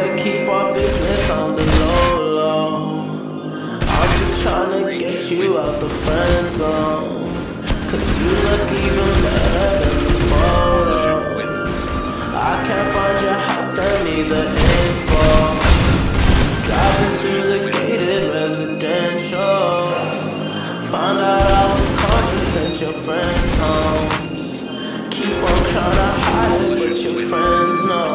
to keep our business on the low low. I'm just trying to get you out the friend zone, cause you look even better than the photo. I can't find your house, send me the info. Driving through the gated residential, found out I was caught and sent your friends home. Keep on trying to hide it, but your friends know.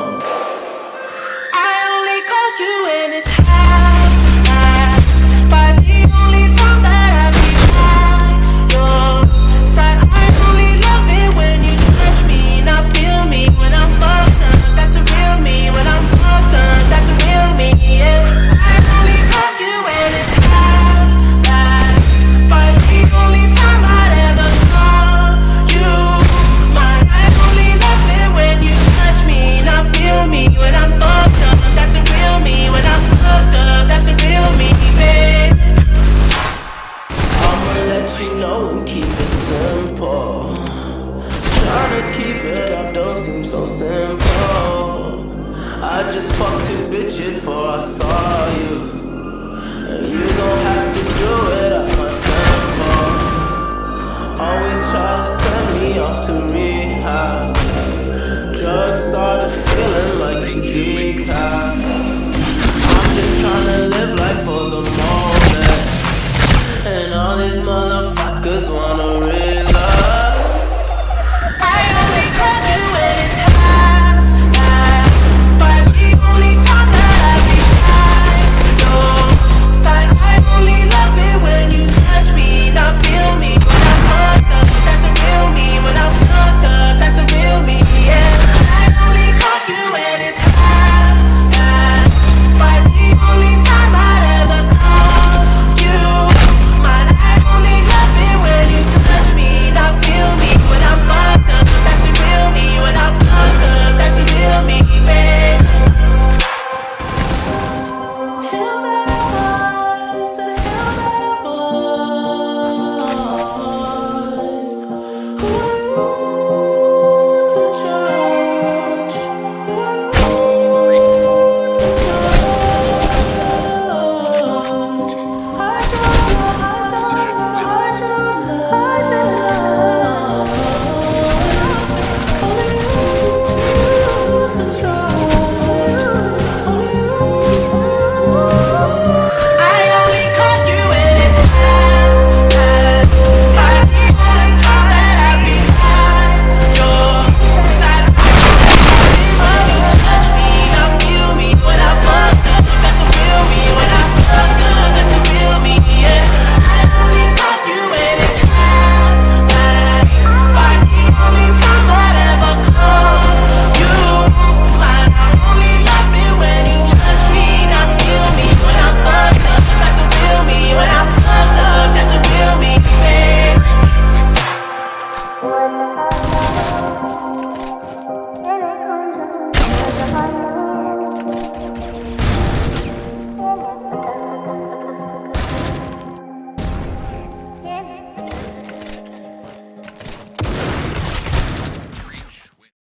I just fucked two bitches before I saw you, and you don't have to do it at my tempo. Always try to send me off to rehab. Drugs started feeling like a dream.